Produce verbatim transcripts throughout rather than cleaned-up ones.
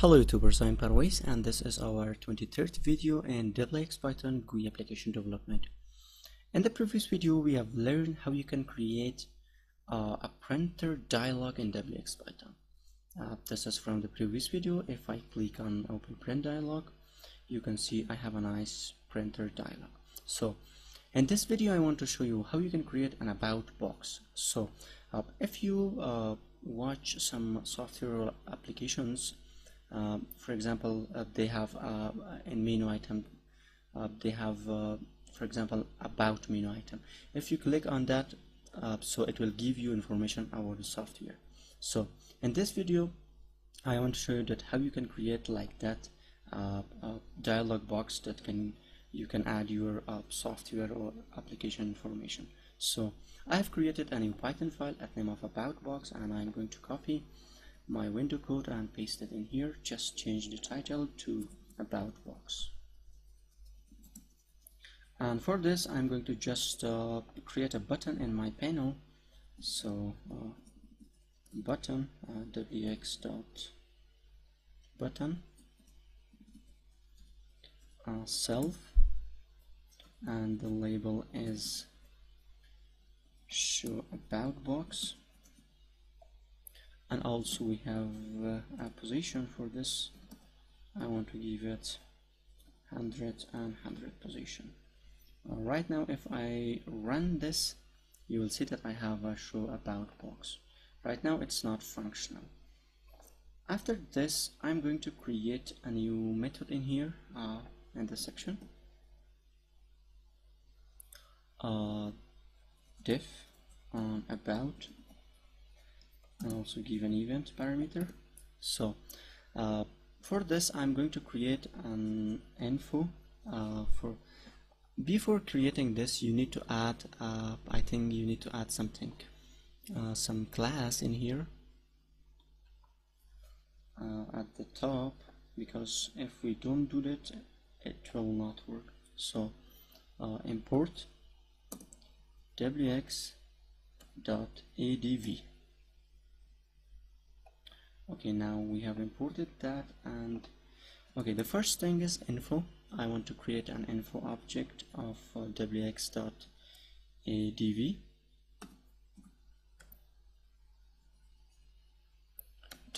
Hello YouTubers, I'm Parvez and this is our twenty-third video in wx.Python G U I application development. In the previous video we have learned how you can create uh, a printer dialog in wx.Python. Uh, this is from the previous video. If I click on open print dialog, you can see I have a nice printer dialog. So in this video I want to show you how you can create an about box. So uh, if you uh, watch some software applications, Uh, for example, uh, they have uh, in menu item, uh, they have, uh, for example, about menu item. If you click on that, uh, so it will give you information about the software. So in this video, I want to show you that how you can create like that uh, uh, dialog box that can you can add your uh, software or application information. So I have created a new Python file at name of about box, and I'm going to copy my window code and paste it in here. Just change the title to about box, and for this I'm going to just uh, create a button in my panel. So uh, button uh, wx.button uh, self, and the label is show about box. And also we have uh, a position for this. I want to give it one hundred and one hundred position. Uh, right now if I run this, you will see that I have a show about box. Right now it's not functional. After this I'm going to create a new method in here uh, in this section. Uh, diff on about, and also give an event parameter. So uh, for this I'm going to create an info. Uh, for before creating this, you need to add uh, I think you need to add something, uh, some class in here uh, at the top, because if we don't do that it will not work. So uh, import wx.adv. Okay, now we have imported that. And okay, the first thing is info. I want to create an info object of uh, wx.adv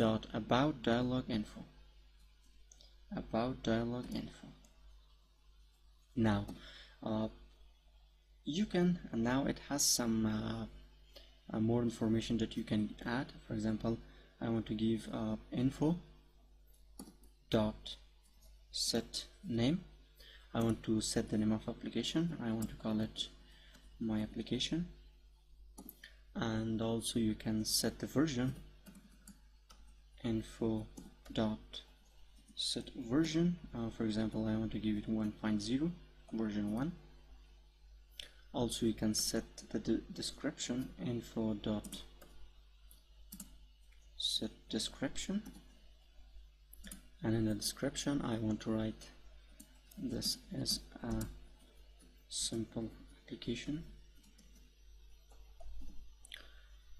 dot about dialog info about dialog info. Now uh, you can now it has some uh, uh, more information that you can add. For example, I want to give uh, info dot set name. I want to set the name of application. I want to call it my application, and also you can set the version, info dot set version. Uh, for example, I want to give it one point zero version one. Also you can set the de description, info dot set description, and in the description I want to write this as a simple application.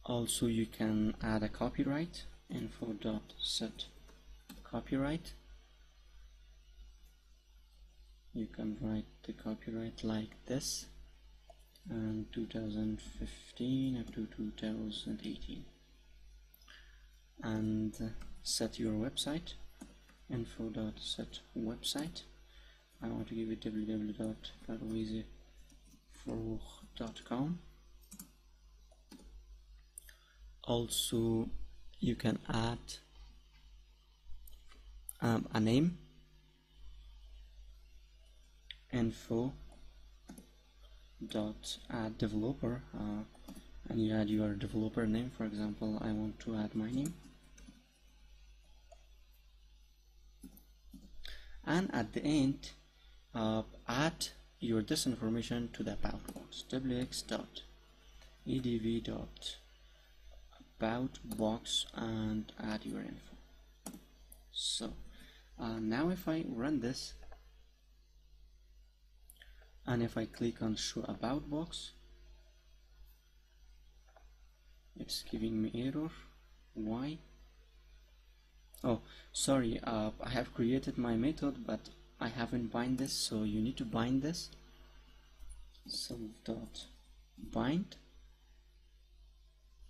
Also you can add a copyright, info dot set copyright. You can write the copyright like this, and two thousand fifteen up to two thousand eighteen, and set your website, info dot set website. I want to give it w w w dot parvez dot com. Also you can add um, a name, info dot add developer, uh, and you add your developer name. For example, I want to add my name. And at the end, uh, add your this information to the about box, wx.edv.aboutBox, and add your info. So uh, now if I run this, and if I click on show about box, it's giving me error. Why? Oh, sorry, uh, I have created my method, but I haven't bind this, so you need to bind this. So dot bind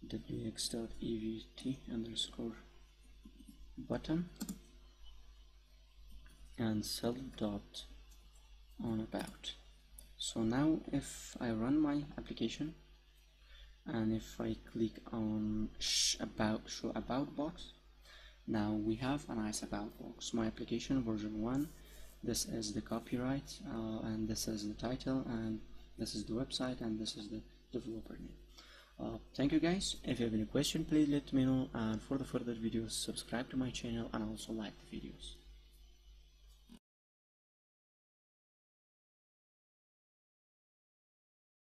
wx.evt underscore button and self dot on about. So now if I run my application and if I click on sh about show about box, now we have a nice about box. My application version one, this is the copyright, uh, and this is the title, and this is the website, and this is the developer name. Uh, thank you guys. If you have any question, please let me know, and for the further videos subscribe to my channel and also like the videos.